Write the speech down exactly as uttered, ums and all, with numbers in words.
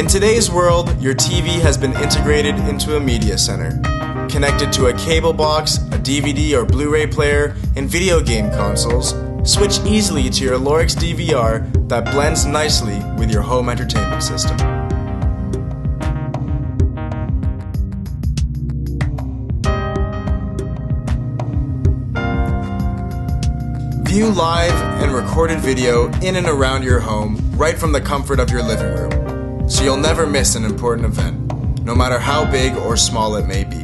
In today's world, your T V has been integrated into a media center, connected to a cable box, a D V D or Blu-ray player, and video game consoles. Switch easily to your Lorex D V R that blends nicely with your home entertainment system. View live and recorded video in and around your home, right from the comfort of your living room, so you'll never miss an important event, no matter how big or small it may be.